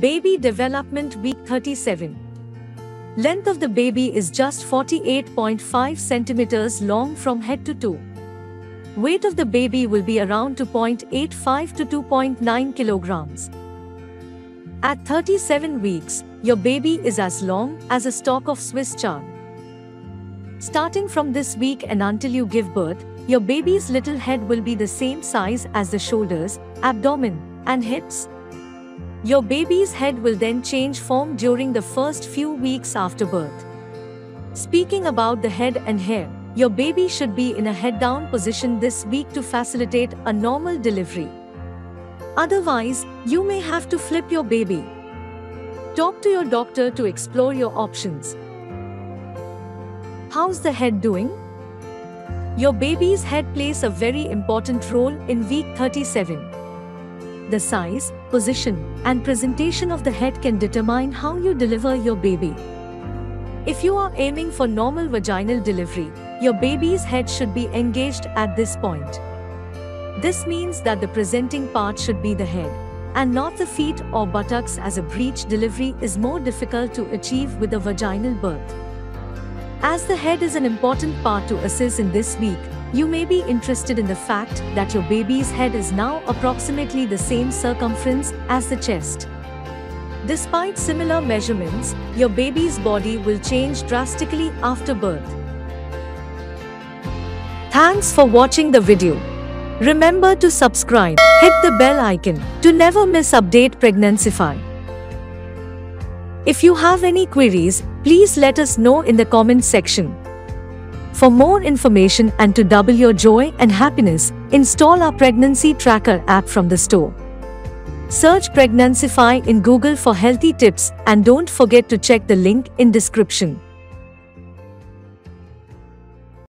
Baby development week 37. Length of the baby is just 48.5 centimeters long from head to toe. Weight of the baby will be around 2.85 to 2.9 kilograms. At 37 weeks, your baby is as long as a stalk of Swiss chard. Starting from this week and until you give birth, your baby's little head will be the same size as the shoulders, abdomen, and hips. Your baby's head will then change form during the first few weeks after birth. Speaking about the head and hair, your baby should be in a head-down position this week to facilitate a normal delivery. Otherwise, you may have to flip your baby. Talk to your doctor to explore your options. How's the head doing? Your baby's head plays a very important role in week 37. The size, position, and presentation of the head can determine how you deliver your baby. If you are aiming for normal vaginal delivery, your baby's head should be engaged at this point. This means that the presenting part should be the head, and not the feet or buttocks, as a breech delivery is more difficult to achieve with a vaginal birth. As the head is an important part to assess in this week, you may be interested in the fact that your baby's head is now approximately the same circumference as the chest. Despite similar measurements, your baby's body will change drastically after birth. Thanks for watching the video. Remember to subscribe, hit the bell icon to never miss update Pregnancyfy. If you have any queries, please let us know in the comment section. For more information and to double your joy and happiness, install our Pregnancy Tracker app from the store. Search Pregnancyfy in Google for healthy tips and don't forget to check the link in description.